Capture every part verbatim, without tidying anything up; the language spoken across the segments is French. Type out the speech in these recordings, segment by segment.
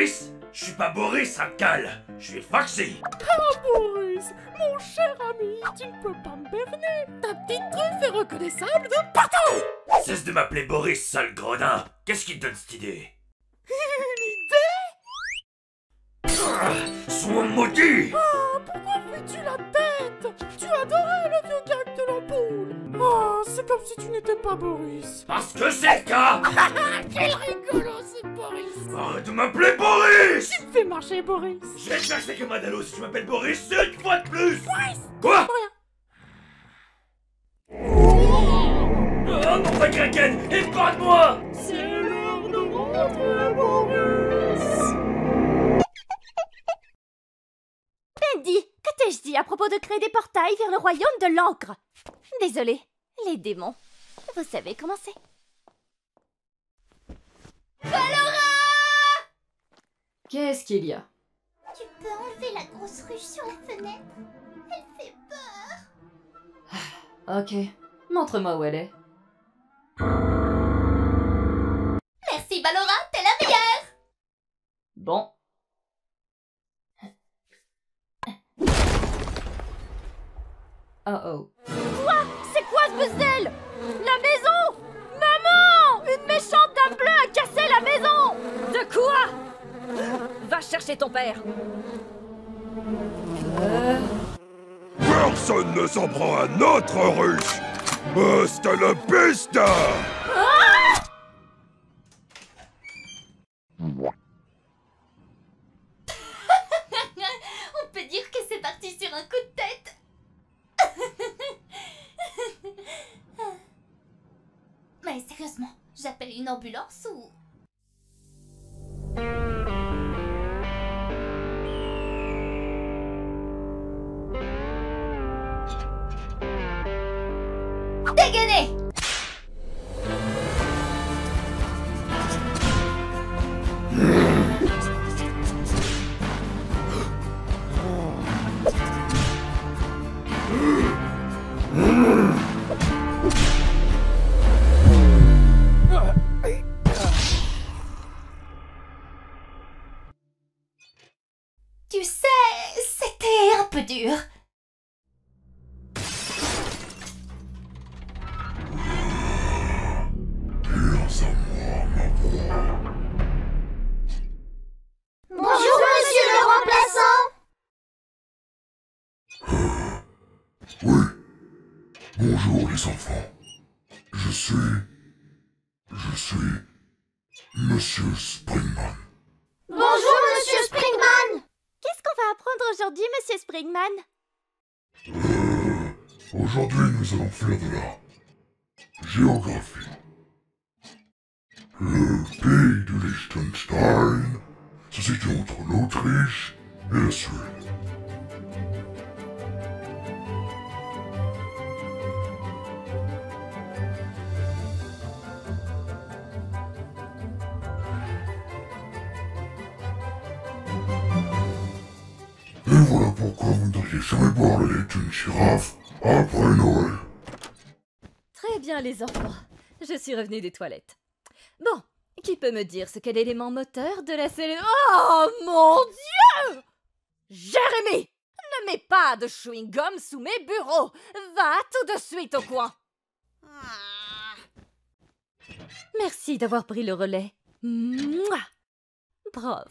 Boris? Je suis pas Boris, sale cale. Je suis Foxy. Ah, Boris, mon cher ami, tu ne peux pas me berner. Ta petite truffe est reconnaissable de partout. Cesse de m'appeler Boris, sale gredin. Qu'est-ce qui te donne cette idée? L'idée? Ah, sois maudit. Ah, pourquoi fais-tu la tête? Tu adorais le vieux gag de l'ampoule. Oh, c'est comme si tu n'étais pas Boris. Parce que c'est le cas. Quel rigolo, c'est Boris. Arrête de m'appeler Boris. Tu me fais marcher, Boris. J'ai cherché que Madalo, si tu m'appelles Boris, c'est une fois de plus. Boris. Quoi? Rien. Oh, mon vrai Kraken, épargne-moi. C'est l'heure de rentrer, Boris. Bendy, que t'ai-je dit à propos de créer des portails vers le royaume de l'encre? Désolée, les démons, vous savez comment c'est. Ballora! Qu'est-ce qu'il y a? Tu peux enlever la grosse ruche sur la fenêtre? Elle fait peur. Ok, montre-moi où elle est. Merci Ballora, t'es la meilleure! Bon. Oh oh. C'est quoi ce puzzle? La maison? Maman! Une méchante dame bleue a cassé la maison! De quoi? Va chercher ton père. Euh... Personne ne s'en prend à notre ruche! Hasta la pista! Ah! On peut dire que c'est parti sur un coup de tête. Mais sérieusement, j'appelle une ambulance ou... Dégainé! Monsieur Springman. Bonjour, Monsieur Springman. Qu'est-ce qu'on va apprendre aujourd'hui, Monsieur Springman? Euh... Aujourd'hui, nous allons faire de la... géographie. Le pays de Liechtenstein se situe entre l'Autriche et la Suède. Jamais boire le lait d'une girafe après Noël. Très bien les enfants, je suis revenue des toilettes. Bon, qui peut me dire ce qu'est l'élément moteur de la cellule? Oh mon Dieu! Jérémy, ne mets pas de chewing-gum sous mes bureaux. Va tout de suite au coin. Merci d'avoir pris le relais. Mouah. Prof.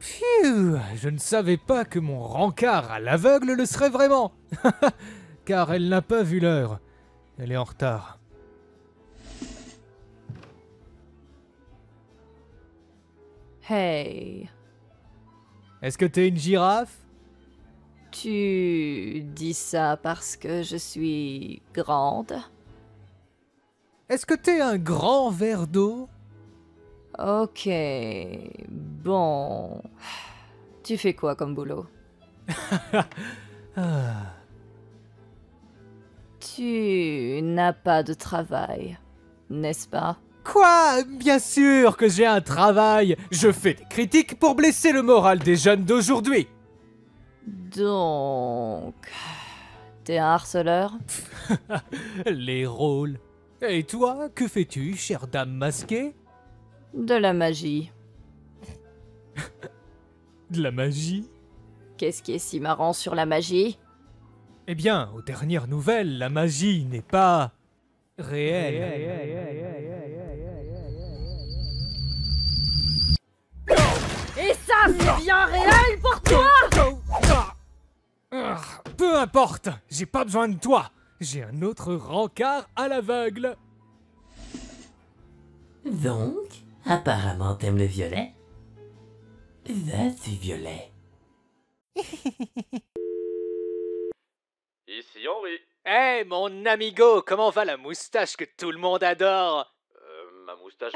Pfiou, je ne savais pas que mon rencard à l'aveugle le serait vraiment. Car elle n'a pas vu l'heure. Elle est en retard. Hey. Est-ce que t'es une girafe? Tu dis ça parce que je suis grande. Est-ce que t'es un grand verre d'eau? Ok, bon... Tu fais quoi comme boulot? Ah. Tu n'as pas de travail, n'est-ce pas? Quoi? Bien sûr que j'ai un travail! Je fais des critiques pour blesser le moral des jeunes d'aujourd'hui! Donc... T'es un harceleur? Les rôles... Et toi, que fais-tu, chère dame masquée? De la magie. De la magie? Qu'est-ce qui est si marrant sur la magie? Eh bien, aux dernières nouvelles, la magie n'est pas... réelle. Et ça, c'est bien réel pour toi? Peu importe, j'ai pas besoin de toi. J'ai un autre rencard à l'aveugle. Donc, apparemment t'aimes le violet? Vas-y violet. Ici Henri. Hé hey, mon amigo, comment va la moustache que tout le monde adore? Euh, ma moustache...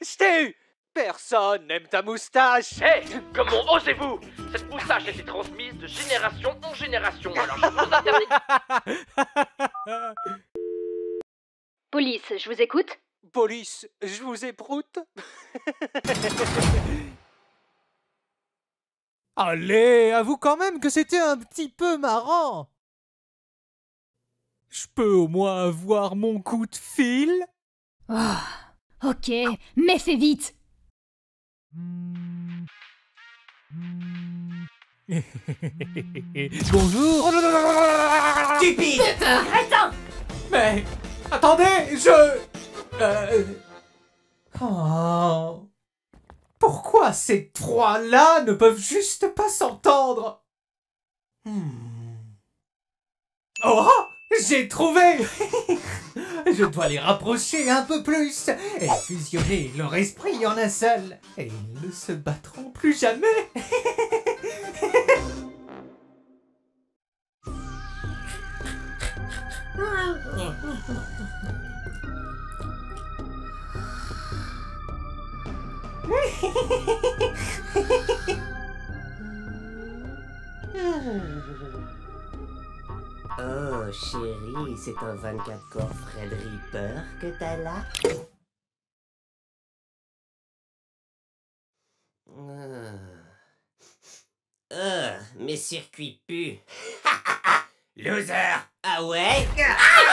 Je t'ai eu. Personne n'aime ta moustache. Hé hey, comment osez-vous? Cette moustache a été transmise de génération en génération, alors je vous interdis... Police, je vous écoute? Police, je vous éproute. Allez, avoue quand même que c'était un petit peu marrant. Je peux au moins avoir mon coup de fil? Oh, ok, mais fais vite. Bonjour. Stupide. Putain. Mais, attendez, je... Euh... Oh... Pourquoi ces trois-là ne peuvent juste pas s'entendre? hmm. Oh, j'ai trouvé. Je dois les rapprocher un peu plus et fusionner leur esprit en un seul. Et ils ne se battront plus jamais. Oh chérie, c'est un vingt-quatre corps Fred Ripper que t'as là. Oh, mes circuits puent. Loser. Ah ouais.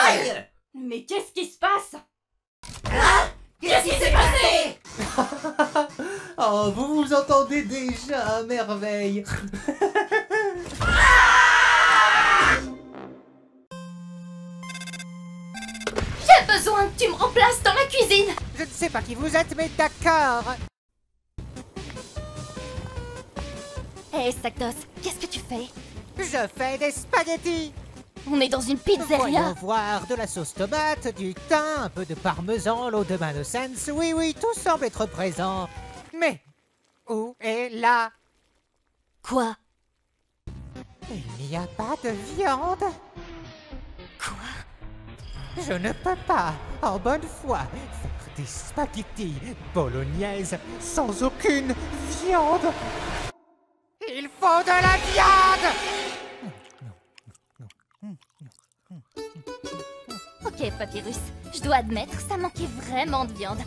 Aïe. Mais qu'est-ce qui se passe? Ah, qu'est-ce qui s'est passé? Oh, vous vous entendez déjà à merveille. J'ai besoin que tu me remplaces dans la cuisine. Je ne sais pas qui vous êtes, mais d'accord. Hé, hey, Sactos, qu'est-ce que tu fais? Je fais des spaghettis. On est dans une pizzeria. Voyons voir, de la sauce tomate, du thym, un peu de parmesan, l'eau de bain de Sans. Oui, oui, tout semble être présent. Mais où est la... Quoi? Il n'y a pas de viande. Quoi? Je ne peux pas, en bonne foi, faire des spaghettis bolognaises sans aucune viande. Il faut de la viande. Ok, Papyrus, je dois admettre, ça manquait vraiment de viande.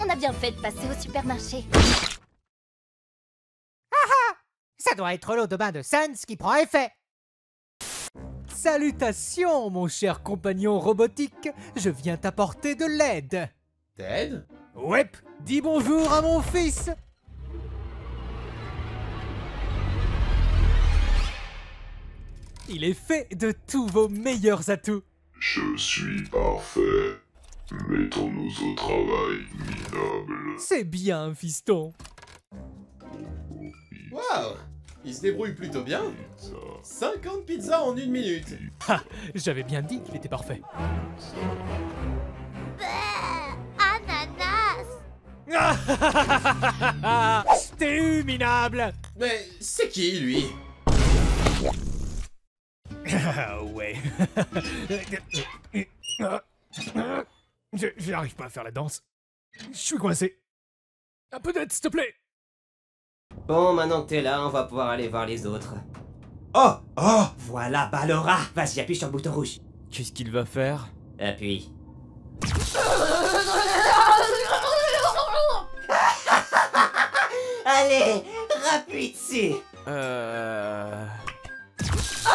On a bien fait de passer au supermarché. Ah ah! Ça doit être l'eau de bain de Sans qui prend effet. Salutations, mon cher compagnon robotique. Je viens t'apporter de l'aide. T'aide? Ouais, dis bonjour à mon fils. Il est fait de tous vos meilleurs atouts. Je suis parfait. Mettons-nous au travail, minable. C'est bien, fiston. Waouh, il se débrouille plutôt bien. Pizza. cinquante pizzas en une minute. Ha, j'avais bien dit qu'il était parfait. Ananas. Je t'ai eu, minable. Mais c'est qui, lui? Ah ouais. Je, je n'arrive pas à faire la danse. Je suis coincé. Un peu d'aide, s'il te plaît. Bon, maintenant que t'es là, on va pouvoir aller voir les autres. Oh, oh, voilà Ballora. Vas-y, appuie sur le bouton rouge. Qu'est-ce qu'il va faire? Appuie. Allez, rappuie dessus. Euh... Ah.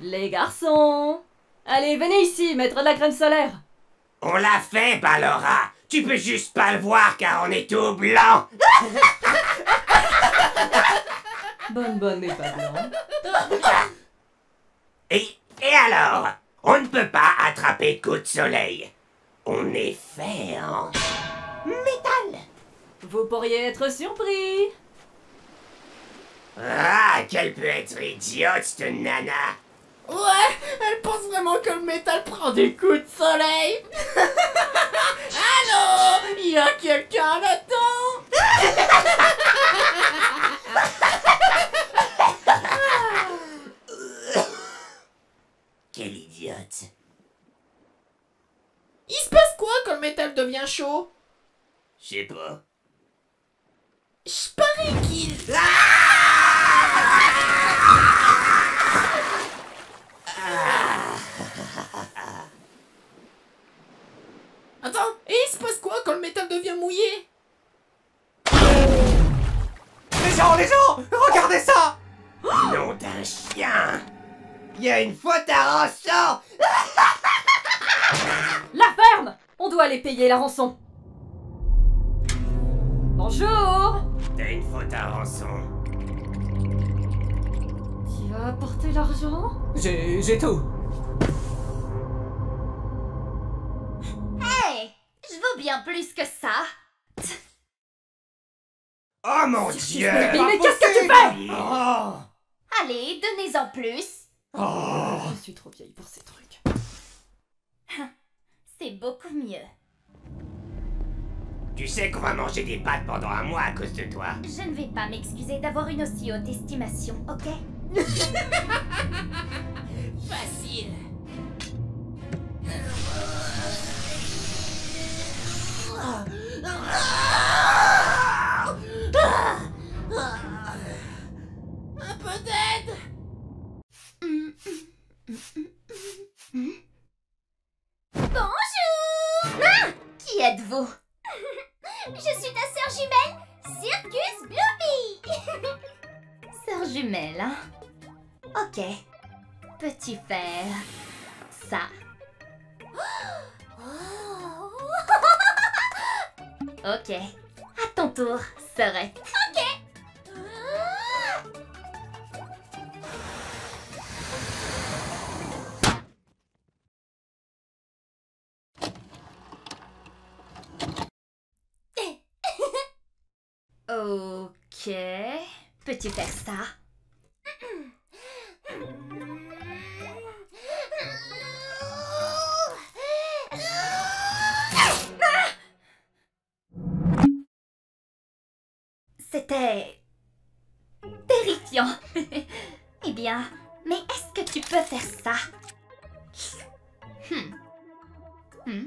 Les garçons, allez, venez ici, mettre de la crème solaire. On l'a fait, Ballora. Tu peux juste pas le voir car on est tout blanc. Bonne bonne mais pas blanc. Et, et alors, on ne peut pas attraper coup de soleil. On est fait en métal. Vous pourriez être surpris. Ah, qu'elle peut être idiote, cette nana. Ouais, elle pense vraiment que le métal prend des coups de soleil. Allô, il y a quelqu'un là-dedans. Quelle idiote. Il se passe quoi quand le métal devient chaud? Je sais pas. Je parie qu'il... Attends, et il se passe quoi quand le métal devient mouillé? Les gens, les gens, regardez ça! Nom d'un chien! Il y a une faute à rançon! La ferme! On doit aller payer la rançon! Bonjour! T'as une faute à rançon. Tu vas apporter l'argent? J'ai... j'ai tout! Bien plus que ça. Oh mon dieu! Mais qu'est-ce que tu fais? Oh. Allez, donnez-en plus. Oh. Je suis trop vieille pour ces trucs. C'est beaucoup mieux. Tu sais qu'on va manger des pâtes pendant un mois à cause de toi. Je ne vais pas m'excuser d'avoir une aussi haute estimation, ok? Facile. Un peu d'aide. Bonjour. Ah, qui êtes-vous? Je suis ta sœur jumelle, Circus Bloopy. Sœur jumelle, hein? Ok. Peux-tu faire ça? Ok, à ton tour, sœurette. Ok. Ok, peux-tu faire ça? C'était... terrifiant. Eh bien, mais est-ce que tu peux faire ça? Hmm. Hmm.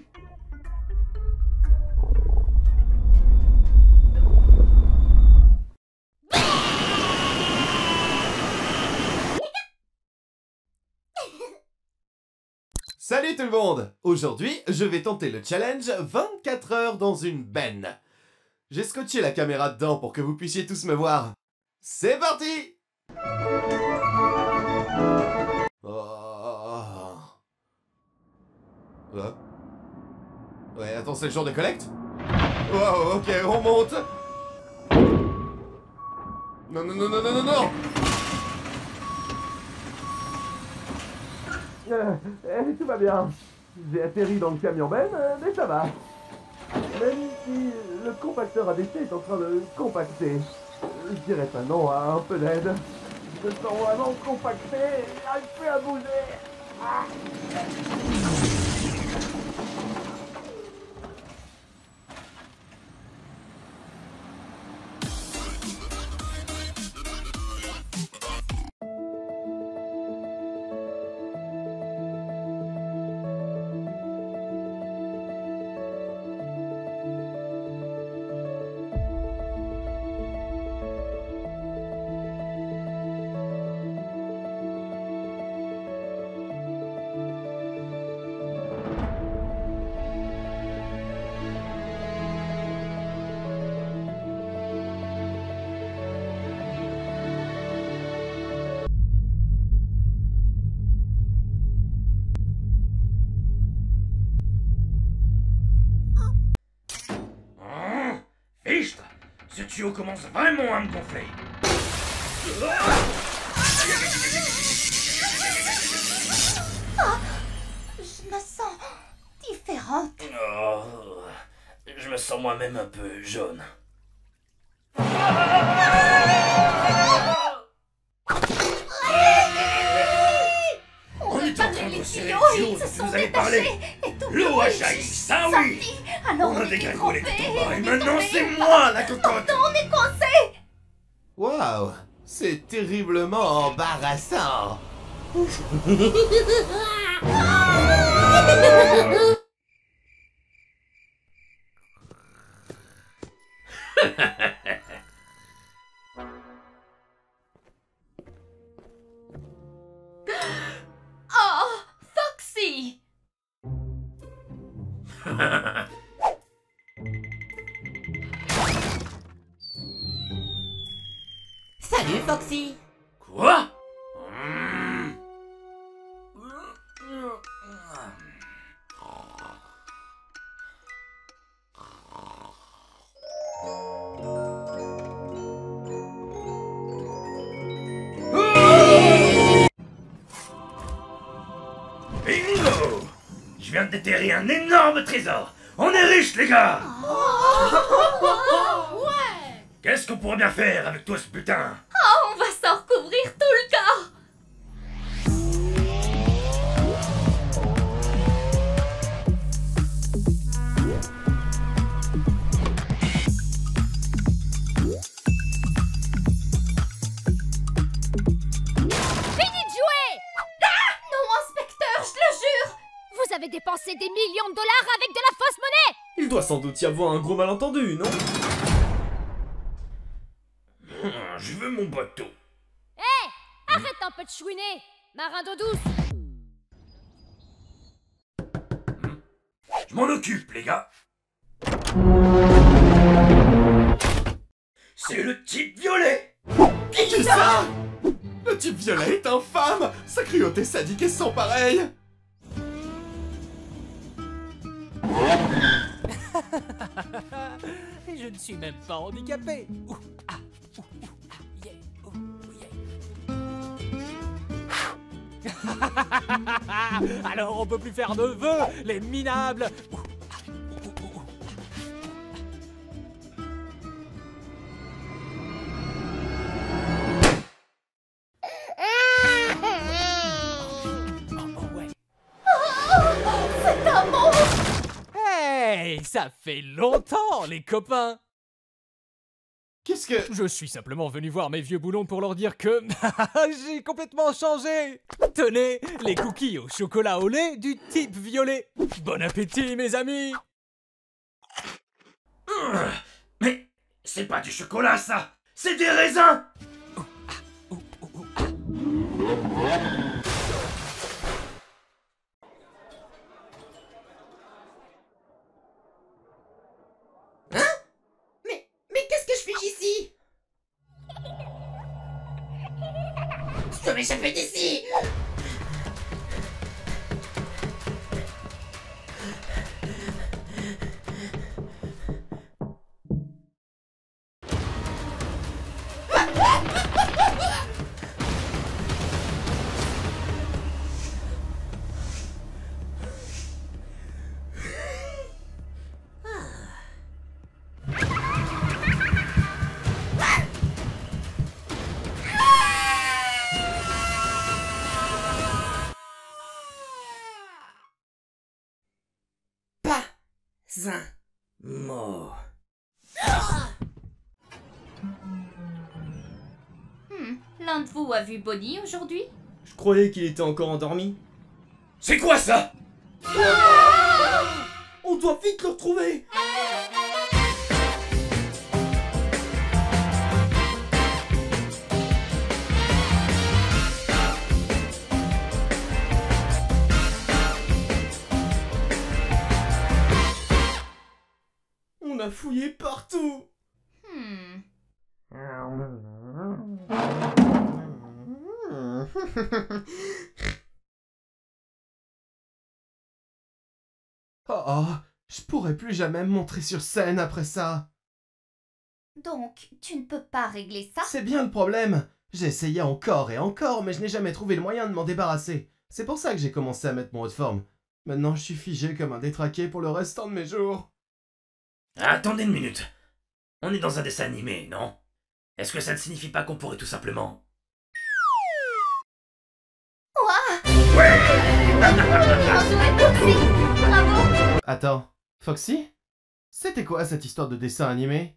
Salut tout le monde! Aujourd'hui, je vais tenter le challenge vingt-quatre heures dans une benne. J'ai scotché la caméra dedans pour que vous puissiez tous me voir. C'est parti! Oh. Oh. Ouais, attends, c'est le jour de collecte? Wow, ok, on monte! Non, non, non, non, non, non, non! Euh, euh, tout va bien. J'ai atterri dans le camion ben, euh, mais ça va. Même si le compacteur A D C est en train de compacter. Je dirais pas non à un peu d'aide. Je sens vraiment compacté, j'arrive plus à bouger. Ah. tuyau commence vraiment à me gonfler. Oh, je me sens différente. Oh, je me sens moi-même un peu jaune. Ils se sont détachés et tout le monde a jailli, ça oui. Alors on a dégringolé et maintenant c'est moi la cocotte. On est coincés. Waouh, c'est terriblement embarrassant. Salut Foxy. Quoi? Bingo! Je viens de déterrer un énorme trésor. On est riches les gars. Qu'est-ce qu'on pourrait bien faire avec toi ce putain? Oh, on va s'en recouvrir tout le corps. Fini de jouer! Ah non, inspecteur, je le jure! Vous avez dépensé des millions de dollars avec de la fausse monnaie! Il doit sans doute y avoir un gros malentendu, non? Je veux mon bateau. Hé hey, arrête un peu de chouiner, marin d'eau douce. Je m'en occupe, les gars. C'est le type violet. Qui c'est ça? Le type violet est infâme. Sa cruauté sadique est sans pareil. Et je ne suis même pas handicapé. Ouh. Ah. Alors on peut plus faire de vœux, les minables. C'est un monstre. Hey, ça fait longtemps les copains. Qu'est-ce que... Je suis simplement venu voir mes vieux boulons pour leur dire que... J'ai complètement changé. Tenez, les cookies au chocolat au lait du type violet. Bon appétit, mes amis. Mmh, mais c'est pas du chocolat, ça. C'est des raisins. Oh, ah, oh, oh, oh, ah. Je vais m'échapper d'ici. Un mot. Ah hmm, l'un de vous a vu Bonnie aujourd'hui? Je croyais qu'il était encore endormi. C'est quoi ça? Ah, on doit vite le retrouver. On a fouillé partout. Hmm. Oh, oh, je pourrais plus jamais me montrer sur scène après ça. Donc, tu ne peux pas régler ça? C'est bien le problème. J'ai essayé encore et encore, mais je n'ai jamais trouvé le moyen de m'en débarrasser. C'est pour ça que j'ai commencé à mettre mon haut de forme. Maintenant, je suis figé comme un détraqué pour le restant de mes jours. Attendez une minute. On est dans un dessin animé, non? Est-ce que ça ne signifie pas qu'on pourrait tout simplement... Ouais. Bravo. Attends, Foxy? C'était quoi cette histoire de dessin animé?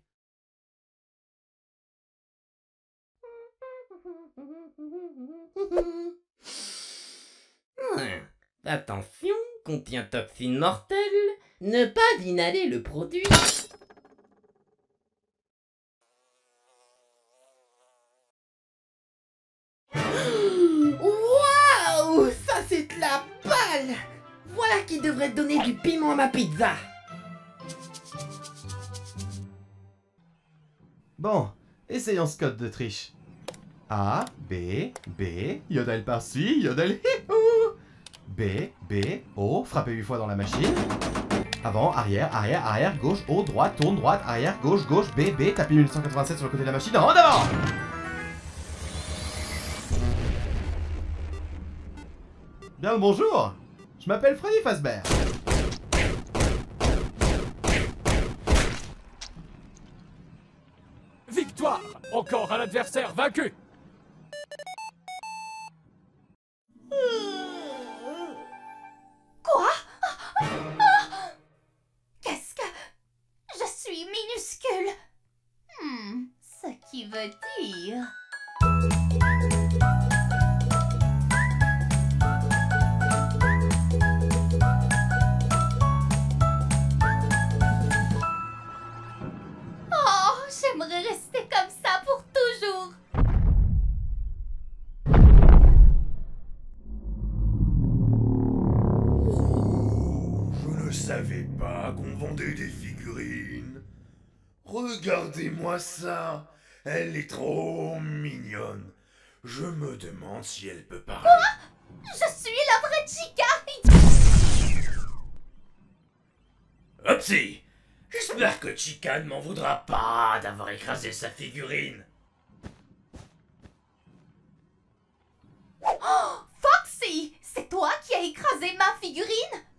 Hum. Attention, contient toxine mortelle. Ne pas inhaler le produit. Waouh, ça c'est de la balle. Voilà qui devrait donner du piment à ma pizza. Bon, essayons ce code d'Autriche. A, B, B, yodel par-ci, yodel hi-hou. B, B, O, frappez huit fois dans la machine. Avant, arrière, arrière, arrière, gauche, haut, droite, tourne, droite, arrière, gauche, gauche, B, B, tapez mille cent quatre-vingt-sept sur le côté de la machine, en avant. Bien le bonjour, je m'appelle Freddy Fazbear. Victoire, encore un adversaire vaincu. Regardez-moi ça, elle est trop mignonne. Je me demande si elle peut parler. Quoi? Je suis la vraie Chica. Hopsy, j'espère que Chica ne m'en voudra pas d'avoir écrasé sa figurine. Oh, Foxy, c'est toi qui as écrasé ma figurine?